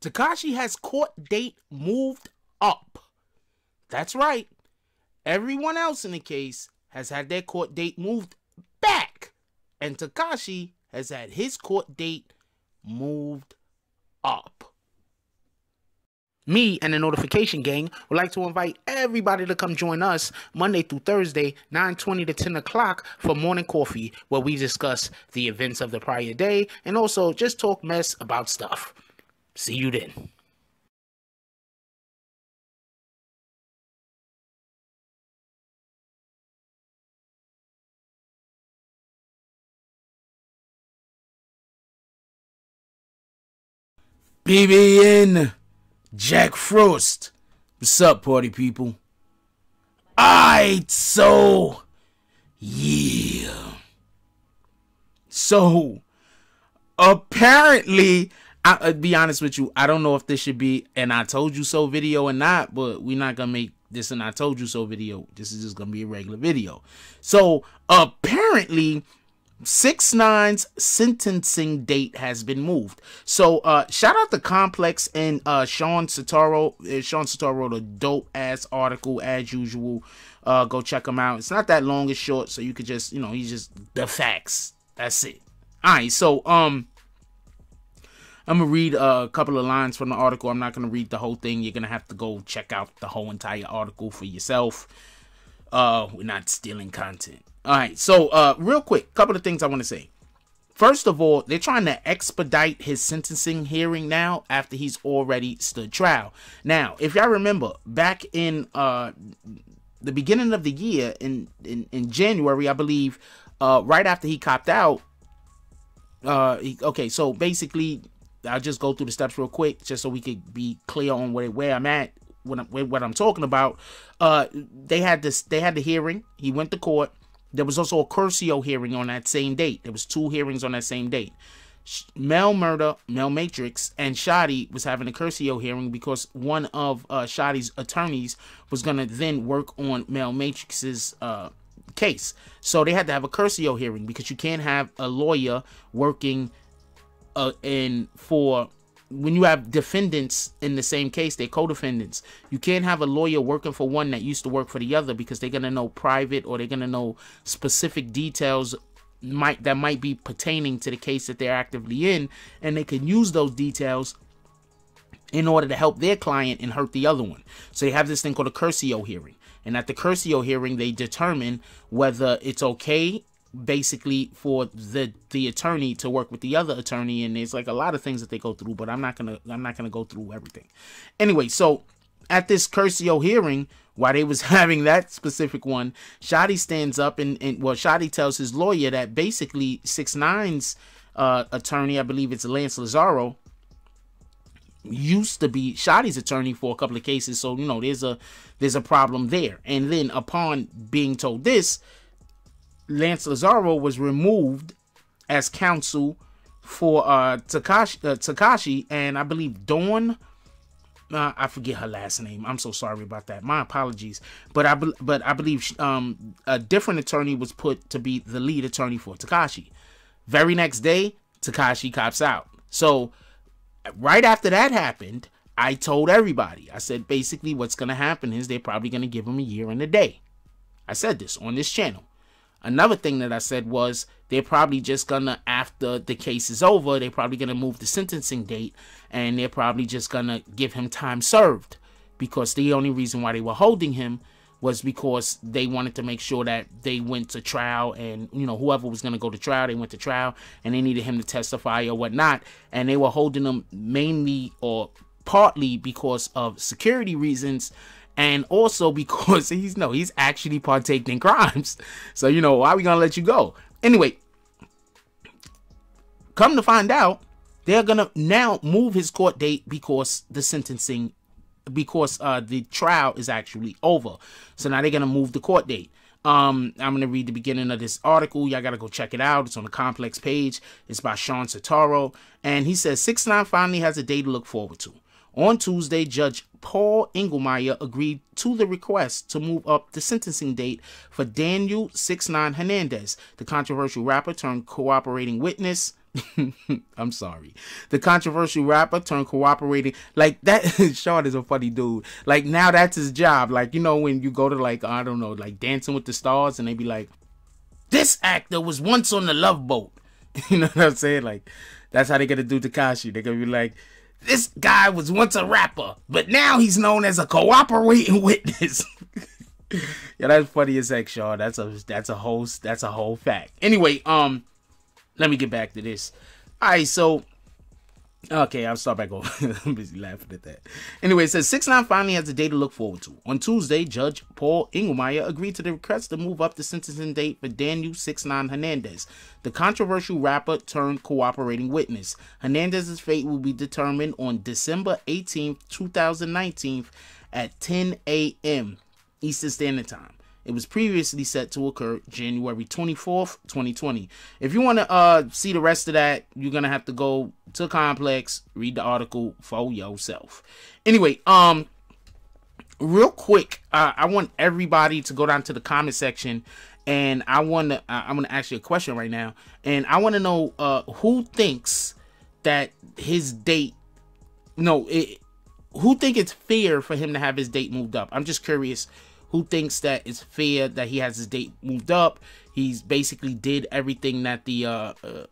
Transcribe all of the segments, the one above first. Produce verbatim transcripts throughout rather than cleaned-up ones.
Tekashi has court date moved up. That's right. Everyone else in the case has had their court date moved back. And Tekashi has had his court date moved up. Me and the Notification Gang would like to invite everybody to come join us Monday through Thursday, nine twenty to ten o'clock for Morning Coffee, where we discuss the events of the prior day and also just talk mess about stuff. See you then. B B N. Jack Frost. What's up, party people? Alright, so, yeah. So, apparently, I, I'll be honest with you, I don't know if this should be an I told you so video or not, but we're not going to make this an I told you so video. This is just going to be a regular video. So, apparently, six nine's sentencing date has been moved. So uh shout out to Complex and uh Sean Setaro. uh, Sean Setaro wrote a dope ass article as usual. Uh go check him out. It's not that long, it's short, so you could just, you know, he's just the facts. That's it. All right, so um I'm gonna read a couple of lines from the article. I'm not gonna read the whole thing. You're gonna have to go check out the whole entire article for yourself. Uh we're not stealing content. All right, so uh real quick, couple of things I want to say. First of all, they're trying to expedite his sentencing hearing now after he's already stood trial. Now, if y'all remember, back in uh the beginning of the year, in in, in January, I believe, uh right after he copped out, uh he, okay, so basically I'll just go through the steps real quick just so we could be clear on where, where I'm at, what I'm, what I'm talking about. Uh they had this they had the hearing, he went to court. There was also a Curcio hearing on that same date. There was two hearings on that same date. Mel Murder, Mel Matrix, and Shoddy was having a Curcio hearing because one of uh, Shoddy's attorneys was going to then work on Mel Matrix's uh, case. So they had to have a Curcio hearing because you can't have a lawyer working uh, in for... When you have defendants in the same case, they're co-defendants. You can't have a lawyer working for one that used to work for the other because they're going to know private, or they're going to know specific details might that might be pertaining to the case that they're actively in. And they can use those details in order to help their client and hurt the other one. So they have this thing called a Curcio hearing. And at the Curcio hearing, they determine whether it's okay basically for the the attorney to work with the other attorney. And there's like a lot of things that they go through, but i'm not gonna i'm not gonna go through everything anyway. So at this Curcio hearing, while they was having that specific one, Shoddy stands up and, and well Shoddy tells his lawyer that basically six nine's uh attorney, I believe it's Lance Lazaro, used to be Shoddy's attorney for a couple of cases, so you know there's a there's a problem there. And then upon being told this, Lance Lazaro was removed as counsel for uh, Tekashi, uh, Tekashi, and I believe Dawn, uh, I forget her last name. I'm so sorry about that. My apologies. But I, be but I believe um, a different attorney was put to be the lead attorney for Tekashi. Very next day, Tekashi cops out. So right after that happened, I told everybody. I said, basically what's going to happen is they're probably going to give him a year and a day. I said this on this channel. Another thing that I said was they're probably just gonna, after the case is over, they're probably gonna move the sentencing date, and they're probably just gonna give him time served, because the only reason why they were holding him was because they wanted to make sure that they went to trial, and you know whoever was gonna go to trial, they went to trial, and they needed him to testify or whatnot, and they were holding him mainly or partly because of security reasons. And also because he's, no, he's actually partaking in crimes. So, you know, why are we going to let you go? Anyway, come to find out, they're going to now move his court date because the sentencing, because uh, the trial is actually over. So now they're going to move the court date. Um, I'm going to read the beginning of this article. Y'all got to go check it out. It's on the Complex page. It's by Sean Setaro. And he says, six nine finally has a day to look forward to. On Tuesday, Judge Paul Engelmeyer agreed to the request to move up the sentencing date for Daniel six nine Hernandez, the controversial rapper turned cooperating witness I'm sorry. The controversial rapper turned cooperating, like that. Sean is a funny dude. Like, now that's his job. Like, you know, when you go to, like, I don't know, like Dancing with the Stars, and they be like, this actor was once on the Love Boat. You know what I'm saying? Like, that's how they gonna do Tekashi. They're gonna be like, this guy was once a rapper, but now he's known as a cooperating witness. Yeah, that's funny as heck, Sean. That's a that's a whole that's a whole fact. Anyway, um, let me get back to this. All right, so okay, I'll start back over. I'm busy laughing at that. Anyway, it says six nine finally has a day to look forward to. On Tuesday, Judge Paul Engelmeyer agreed to the request to move up the sentencing date for Daniel six nine Hernandez, the controversial rapper turned cooperating witness. Hernandez's fate will be determined on December eighteenth, two thousand nineteen, at ten A M Eastern Standard Time. It was previously set to occur January twenty-fourth, twenty twenty. If you want to uh, see the rest of that, you're going to have to go to Complex, read the article for yourself. Anyway, um, real quick, uh, I want everybody to go down to the comment section, and I want to, I'm going to ask you a question right now, and I want to know uh, who thinks that his date, no, it, who think it's fair for him to have his date moved up? I'm just curious. Who thinks that it's fair that he has his date moved up? He's basically did everything that the uh, uh,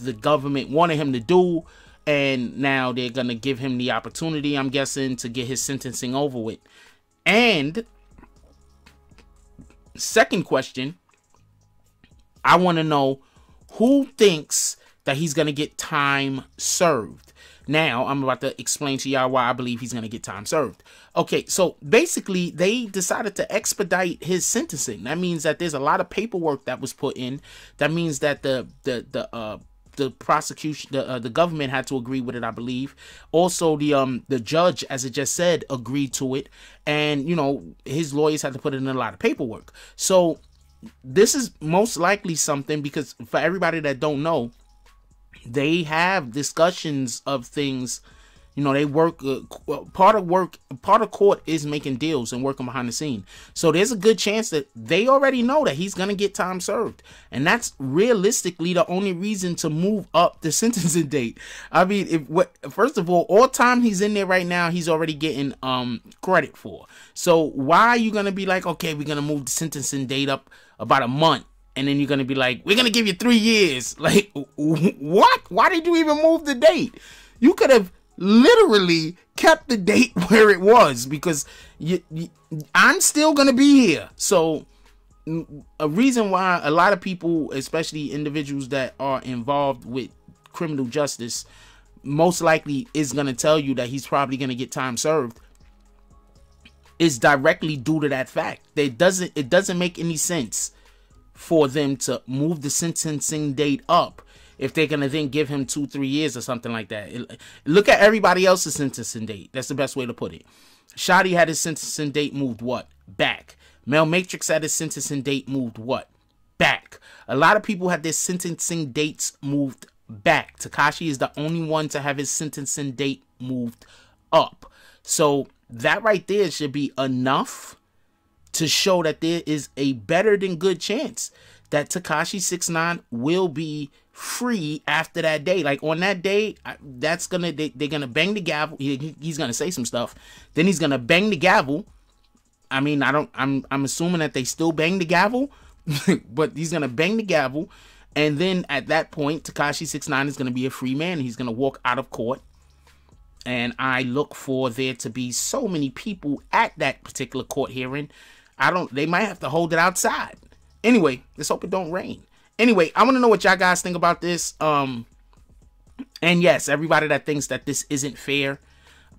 the government wanted him to do, and now they're gonna give him the opportunity, I'm guessing, to get his sentencing over with. And second question, I want to know who thinks that he's gonna get time served. Now, I'm about to explain to y'all why I believe he's going to get time served. Okay, so basically, they decided to expedite his sentencing. That means that there's a lot of paperwork that was put in. That means that the the the uh, the prosecution, the uh, the government had to agree with it, I believe. Also, the um the judge, as it just said, agreed to it, and you know his lawyers had to put in a lot of paperwork. So this is most likely something, because for everybody that don't know, they have discussions of things, you know, they work, uh, part of work, part of court is making deals and working behind the scene. So there's a good chance that they already know that he's going to get time served. And that's realistically the only reason to move up the sentencing date. I mean, if what, first of all, all time he's in there right now, he's already getting um credit for. So why are you going to be like, okay, we're going to move the sentencing date up about a month? And then you're going to be like, we're going to give you three years. Like, what? Why did you even move the date? You could have literally kept the date where it was, because you, you, I'm still going to be here. So a reason why a lot of people, especially individuals that are involved with criminal justice, most likely is going to tell you that he's probably going to get time served, is directly due to that fact. It doesn't, it doesn't make any sense for them to move the sentencing date up if they're gonna then give him two, three years or something like that. It, look at everybody else's sentencing date. That's the best way to put it. Shoddy had his sentencing date moved what? Back. Mel Matrix had his sentencing date moved what? Back. A lot of people had their sentencing dates moved back. Tekashi is the only one to have his sentencing date moved up. So that right there should be enough to show that there is a better than good chance that Tekashi six nine will be free after that day. Like, on that day, that's gonna they, they're gonna bang the gavel. He, he's gonna say some stuff, then he's gonna bang the gavel. I mean, I don't. I'm I'm assuming that they still bang the gavel, but he's gonna bang the gavel, and then at that point, Tekashi six nine is gonna be a free man. He's gonna walk out of court. And I look for there to be so many people at that particular court hearing. I don't, they might have to hold it outside. Anyway, let's hope it don't rain. Anyway, I want to know what y'all guys think about this. Um, and yes, everybody that thinks that this isn't fair,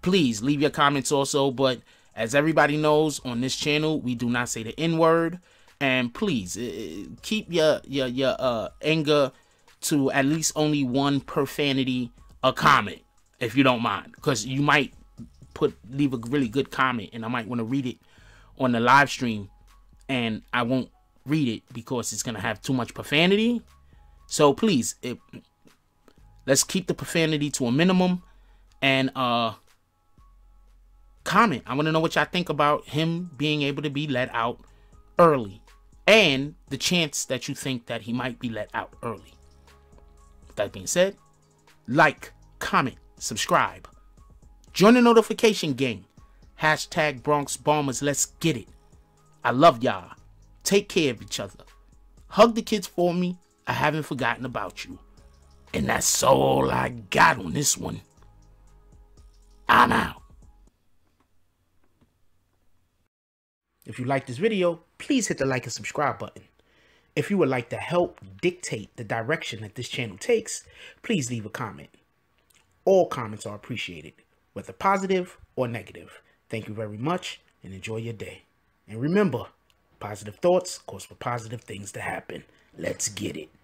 please leave your comments also. But as everybody knows, on this channel, we do not say the N word. And please uh, keep your, your, your uh, anger to at least only one profanity a comment, if you don't mind, because you might put leave a really good comment, and I might want to read it on the live stream, and I won't read it because it's gonna have too much profanity. So please, it, let's keep the profanity to a minimum, and uh, comment. I want to know what y'all think about him being able to be let out early, and the chance that you think that he might be let out early. With that being said, like, comment, subscribe. Join the notification gang. Hashtag Bronx Bombers, let's get it. I love y'all. Take care of each other. Hug the kids for me. I haven't forgotten about you. And that's all I got on this one. I'm out. If you like this video, please hit the like and subscribe button. If you would like to help dictate the direction that this channel takes, please leave a comment. All comments are appreciated, whether positive or negative. Thank you very much and enjoy your day. And remember, positive thoughts cause for positive things to happen. Let's get it.